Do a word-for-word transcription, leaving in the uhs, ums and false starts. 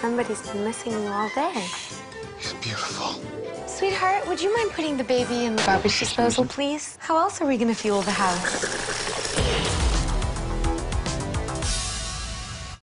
somebody's been missing you all day. You're beautiful. Sweetheart, would you mind putting the baby in the garbage disposal, please? How else are we gonna fuel the house?